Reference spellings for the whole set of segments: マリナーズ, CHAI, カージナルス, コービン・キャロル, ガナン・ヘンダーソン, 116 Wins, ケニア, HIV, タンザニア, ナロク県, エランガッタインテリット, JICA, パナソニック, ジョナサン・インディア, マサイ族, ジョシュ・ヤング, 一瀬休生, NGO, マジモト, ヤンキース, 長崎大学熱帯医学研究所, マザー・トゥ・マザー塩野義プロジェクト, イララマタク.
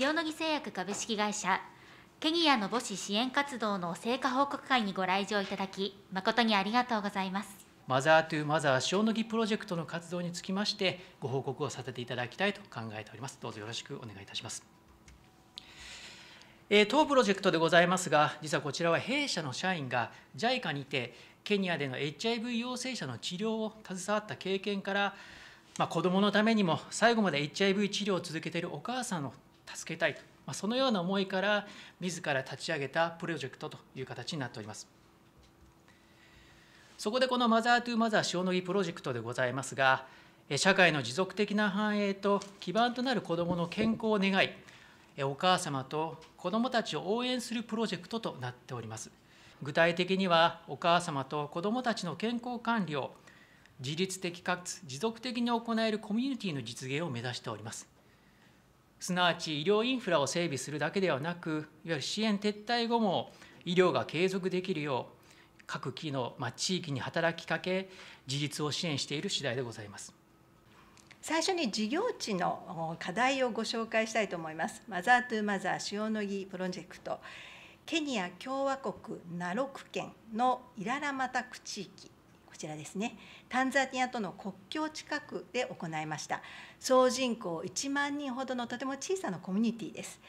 塩野義製薬株式会社ケニアの母子支援活動の成果報告会にご来場いただき、誠にありがとうございます。マザー・トゥ・マザー塩野義プロジェクトの活動につきましてご報告をさせていただきたいと考えております。どうぞよろしくお願いいたします。当プロジェクトでございますが、実はこちらは弊社の社員が JICA にてケニアでの HIV 陽性者の治療を携わった経験から、子どものためにも最後まで HIV 治療を続けているお母さんを助けたいと、そのような思いから自ら立ち上げたプロジェクトという形になっております。そこでこのマザー・トゥ・マザー塩野義プロジェクトでございますが、社会の持続的な繁栄と基盤となる子どもの健康を願い、お母様と子どもたちを応援するプロジェクトとなっております。具体的には、お母様と子どもたちの健康管理を自律的かつ持続的に行えるコミュニティの実現を目指しております。すなわち医療インフラを整備するだけではなく、いわゆる支援撤退後も医療が継続できるよう、各機能、地域に働きかけ、自立を支援している次第でございます。最初に事業地の課題をご紹介したいと思います。マザー・トゥ・マザー塩野義プロジェクト、ケニア共和国ナロク県のイララマタク地域。こちらですね、タンザニアとの国境近くで行いました。総人口1万人ほどのとても小さなコミュニティです。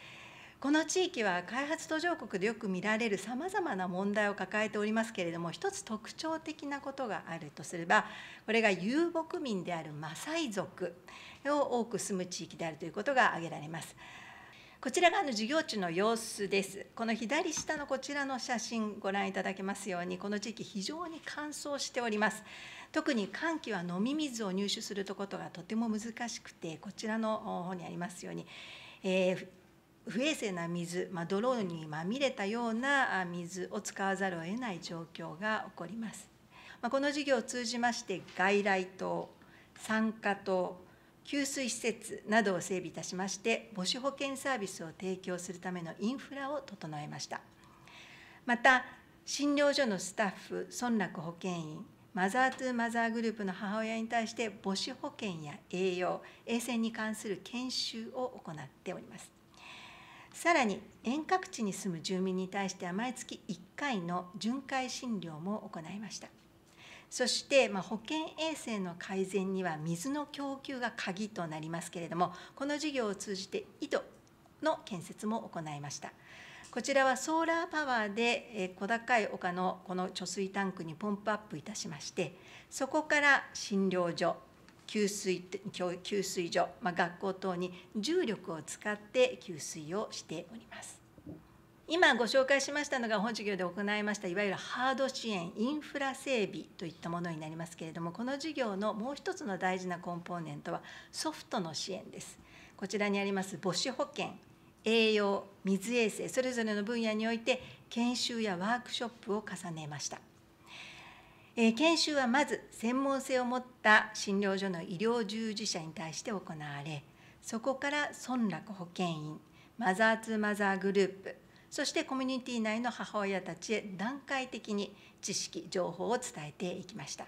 この地域は開発途上国でよく見られるさまざまな問題を抱えておりますけれども、一つ特徴的なことがあるとすれば、これが遊牧民であるマサイ族を多く住む地域であるということが挙げられます。こちらが事業地の様子です。この左下のこちらの写真ご覧いただけますように、この地域非常に乾燥しております。特に乾季は飲み水を入手することがとても難しくて、こちらの方にありますように、不衛生な水、泥にまみれたような水を使わざるを得ない状況が起こります。この事業を通じまして、外来棟、産科棟、給水施設などを整備いたしまして、母子保健サービスを提供するためのインフラを整えました。また、診療所のスタッフ、村落保健員、マザー・トゥ・マザーグループの母親に対して、母子保健や栄養、衛生に関する研修を行っております。さらに、遠隔地に住む住民に対しては、毎月1回の巡回診療も行いました。そして、保健衛生の改善には水の供給が鍵となりますけれども、この事業を通じて井戸の建設も行いました。こちらはソーラーパワーで小高い丘のこの貯水タンクにポンプアップいたしまして、そこから診療所、給水所、学校等に重力を使って給水をしております。今ご紹介しましたのが本事業で行いましたいわゆるハード支援インフラ整備といったものになりますけれども、この事業のもう一つの大事なコンポーネントはソフトの支援です。こちらにあります母子保健、栄養、水衛生、それぞれの分野において研修やワークショップを重ねました。研修はまず専門性を持った診療所の医療従事者に対して行われ、そこから村落保健員、マザー・トゥ・マザーグループ、そしてコミュニティ内の母親たちへ段階的に知識、情報を伝えていきました。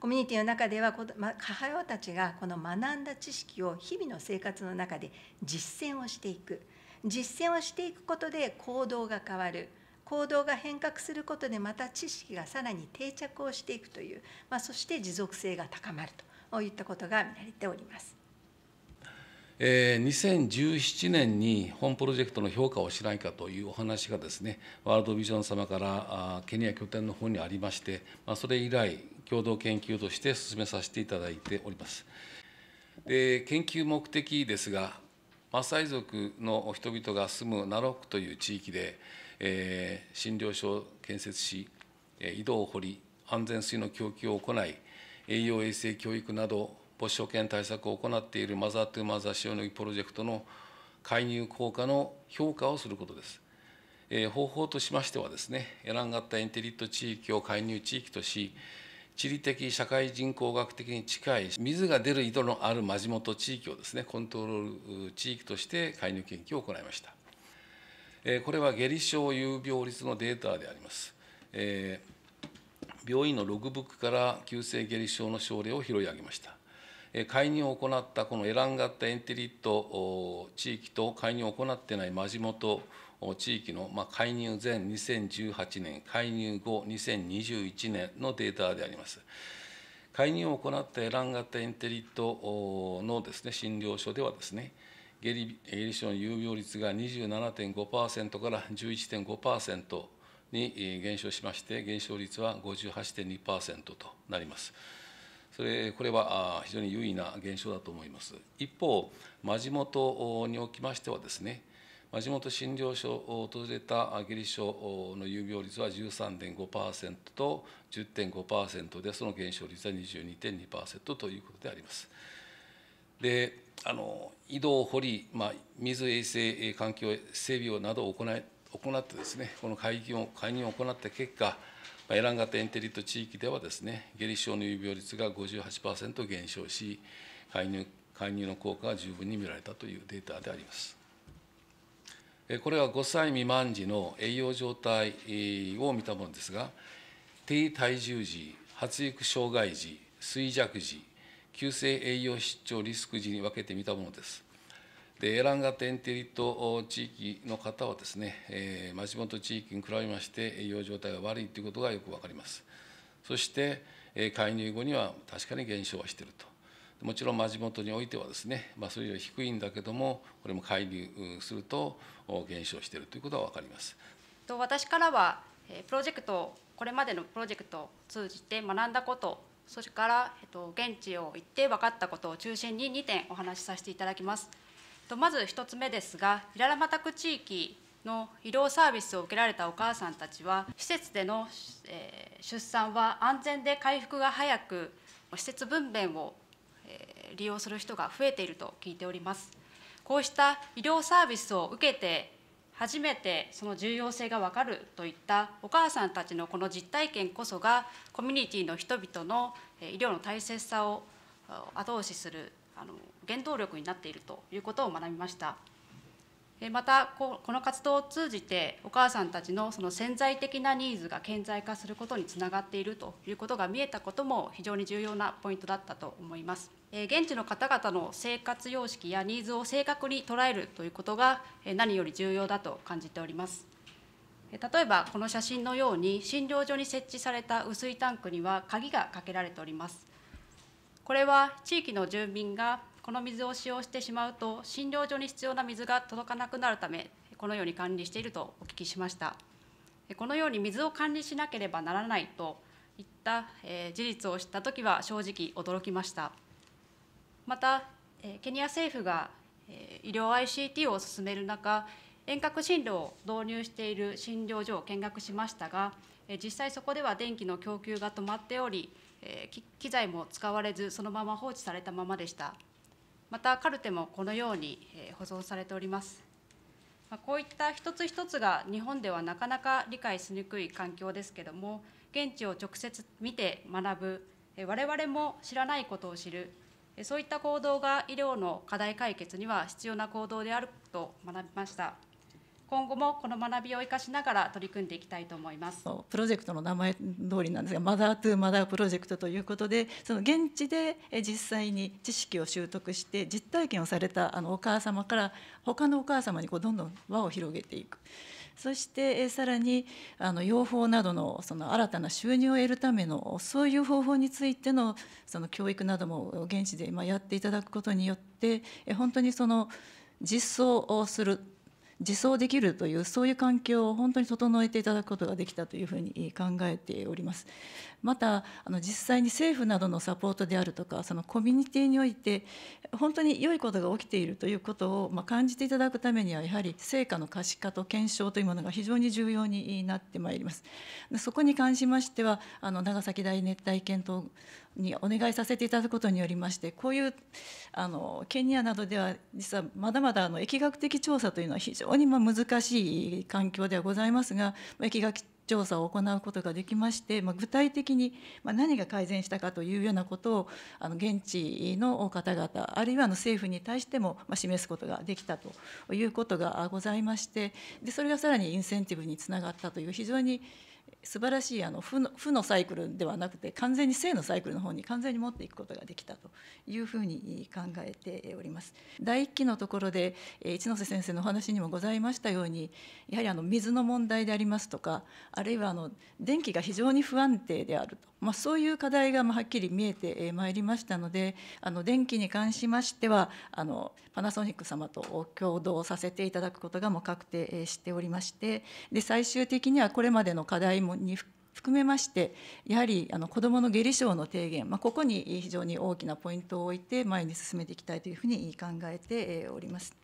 コミュニティの中では、母親たちがこの学んだ知識を日々の生活の中で実践をしていく。実践をしていくことで行動が変わる。行動が変革することでまた知識がさらに定着をしていくという、そして持続性が高まるといったことが見られております。2017年に本プロジェクトの評価をしないかというお話がですね、ワールドビジョン様からケニア拠点の方にありまして、それ以来共同研究として進めさせていただいております。研究目的ですが、マサイ族の人々が住むナロクという地域で、診療所を建設し、井戸を掘り、安全水の供給を行い、栄養衛生教育など母子保健対策を行っているマザー・トゥ・マザー塩野義プロジェクトの介入効果の評価をすることです。方法としましてはですね、エランガッタインテリット地域を介入地域とし、地理的社会人口学的に近い水が出る井戸のあるマジモト地域をですね、コントロール地域として介入研究を行いました。これは下痢症有病率のデータであります。病院のログブックから急性下痢症の症例を拾い上げました。介入を行ったこのエランガッタ・エンテリット地域と介入を行っていないマジモト地域の介入前2018年、介入後2021年のデータであります。介入を行ったエランガッタ・エンテリットのですね、診療所ではですね、下痢症の有病率が 27.5% から 11.5% に減少しまして、減少率は 58.2% となります。これは非常に優位な減少だと思います。一方、真地元におきましてはですね、真地元診療所を訪れた下痢症の有病率は 13.5% と 10.5% で、その減少率は 22.2% ということであります。で、井戸を掘り、水衛生環境整備などを行ってですね、この介入を行った結果、エランガッタ・エンテリット地域ではですね、下痢症の有病率が 58% 減少し、介入の効果が十分に見られたというデータであります。これは5歳未満児の栄養状態を見たものですが、低体重児、発育障害児、衰弱児、急性栄養失調リスク時に分けてみたものです。で、エランガッタ・エンテリット地域の方はですね、町本地域に比べまして栄養状態が悪いということがよく分かります。そして、介入後には確かに減少はしていると。もちろん町本においてはですね、それより低いんだけども、これも介入すると減少しているということが分かります。私からはこれまでのプロジェクトを通じて学んだこと、それから現地を行って分かったことを中心に2点お話しさせていただきます。まず1つ目ですが、イララマタク地域の医療サービスを受けられたお母さんたちは、施設での出産は安全で回復が早く、施設分娩を利用する人が増えていると聞いております。こうした医療サービスを受けて初めてその重要性が分かるといったお母さんたちのこの実体験こそが、コミュニティの人々の医療の大切さを後押しする原動力になっているということを学びました。また、この活動を通じてお母さんたちのその潜在的なニーズが顕在化することにつながっているということが見えたことも非常に重要なポイントだったと思います。現地の方々の生活様式やニーズを正確に捉えるということが何より重要だと感じております。例えばこの写真のように、診療所に設置された雨水タンクには鍵がかけられております。これは地域の住民がこの水を使用してしまうと、診療所に必要な水が届かなくなるため、このように管理しているとお聞きしました。このように水を管理しなければならないといった事実を知ったときは正直驚きました。また、ケニア政府が医療 ICT を進める中、遠隔診療を導入している診療所を見学しましたが、実際そこでは電気の供給が止まっており、機材も使われず、そのまま放置されたままでした。また、カルテもこのように保存されております。こういった一つ一つが日本ではなかなか理解しにくい環境ですけれども、現地を直接見て学ぶ、我々も知らないことを知る、そういった行動が医療の課題解決には必要な行動であると学びました。今後もこの学びを生かしながら取り組んでいきたいと思います。プロジェクトの名前通りなんですが、マザー・トゥ・マザープロジェクトということで、その現地で実際に知識を習得して実体験をされたお母様から他のお母様にどんどん輪を広げていく。そしてさらに養蜂などの新たな収入を得るためのそういう方法についての教育なども現地で今やっていただくことによって、本当に実装をする。実装できるという、そういう環境を本当に整えていただくことができたというふうに考えております。また、実際に政府などのサポートであるとか、コミュニティにおいて本当に良いことが起きているということを感じていただくためには、やはり成果の可視化と検証というものが非常に重要になってまいります。そこに関しましては、長崎大熱帯検討にお願いさせていただくことによりまして、こういうケニアなどでは実はまだまだ疫学的調査というのは非常に難しい環境ではございますが、疫学調査を行うことができまして、具体的に何が改善したかというようなことを現地の方々、あるいは政府に対しても示すことができたということがございまして、でそれがさらにインセンティブにつながったという、非常に素晴らしい負のサイクルではなくて完全に正のサイクルの方に完全に持っていくことができたというふうに考えております。第1期のところで一ノ瀬先生のお話にもございましたように、やはり水の問題でありますとか、あるいは電気が非常に不安定であると、そういう課題がはっきり見えてまいりましたので、電気に関しましてはパナソニック様と共同させていただくことがもう確定しておりまして、で最終的にはこれまでの課題もに含めまして、やはり子どもの下痢症の低減、ここに非常に大きなポイントを置いて前に進めていきたいというふうに考えております。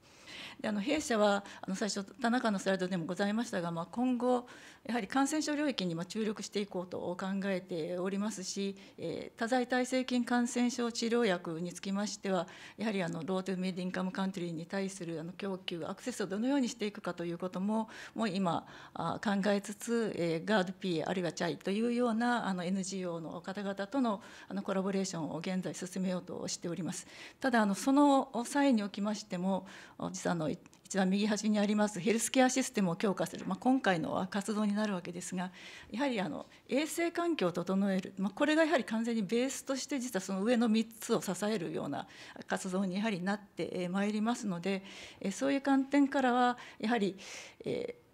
で弊社は最初田中のスライドでもございましたが、今後やはり感染症領域に注力していこうと考えておりますし、多剤耐性菌感染症治療薬につきましては、やはりロートゥミドルインカムカントリーに対する供給アクセスをどのようにしていくかということも今考えつつ、ガード PA あるいは CHAI というようなNGO の方々とのコラボレーションを現在進めようとしております。ただその際におきましても、実は一番右端にありますヘルスケアシステムを強化する、今回の活動になるわけですが、やはり衛生環境を整える、これがやはり完全にベースとして、実はその上の3つを支えるような活動にやはりなってまいりますので、そういう観点からはやはり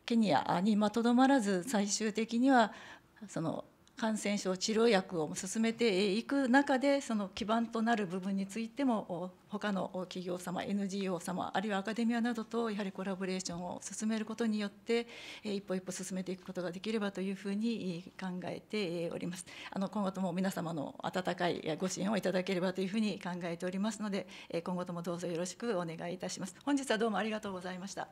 ケニアにとどまらず、最終的にはその感染症治療薬を進めていく中で、その基盤となる部分についても他の企業様、NGO 様、あるいはアカデミアなどとやはりコラボレーションを進めることによって一歩一歩進めていくことができればというふうに考えております。今後とも皆様の温かいご支援をいただければというふうに考えておりますので、今後ともどうぞよろしくお願いいたします。本日はどうもありがとうございました。